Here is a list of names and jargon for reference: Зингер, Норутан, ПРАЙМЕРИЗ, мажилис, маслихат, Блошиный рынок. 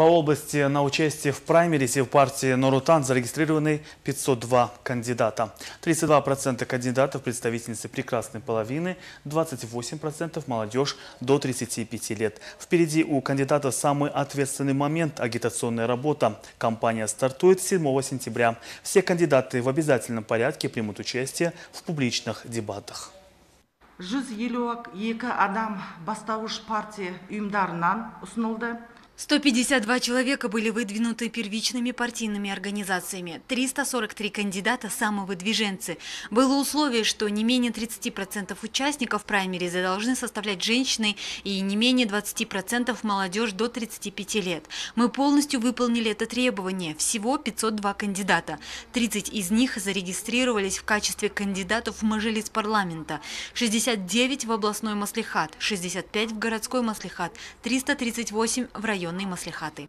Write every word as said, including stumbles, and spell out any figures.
По области на участие в праймерисе в партии Норутан зарегистрированы пятьсот два кандидата. тридцать два процента кандидатов – представительницы прекрасной половины, двадцать восемь процентов – молодежь до тридцати пяти лет. Впереди у кандидатов самый ответственный момент – агитационная работа. Кампания стартует седьмого сентября. Все кандидаты в обязательном порядке примут участие в публичных дебатах. сто пятьдесят два человека были выдвинуты первичными партийными организациями. триста сорок три кандидата – самовыдвиженцы. Было условие, что не менее тридцати процентов участников праймериза должны составлять женщины и не менее двадцати процентов молодежь до тридцати пяти лет. Мы полностью выполнили это требование. Всего пятьсот два кандидата. тридцать из них зарегистрировались в качестве кандидатов в мажилис парламента, шестьдесят девять в областной маслихат, шестьдесят пять в городской маслихат, триста тридцать восемь в район маслихаты.